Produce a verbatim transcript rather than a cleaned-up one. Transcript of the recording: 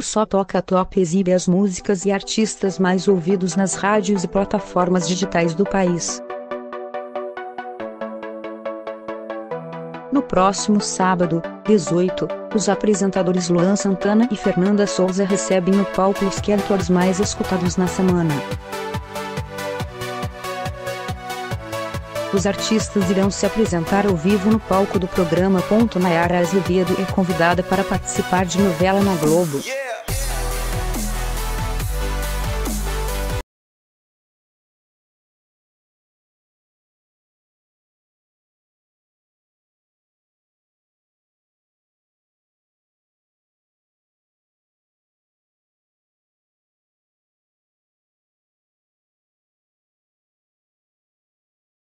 O Só Toca Top exibe as músicas e artistas mais ouvidos nas rádios e plataformas digitais do país. No próximo sábado, dezoito, os apresentadores Luan Santana e Fernanda Souza recebem no palco os cantores mais escutados na semana. Os artistas irão se apresentar ao vivo no palco do programa. Naiara Azevedo é convidada para participar de novela na Globo.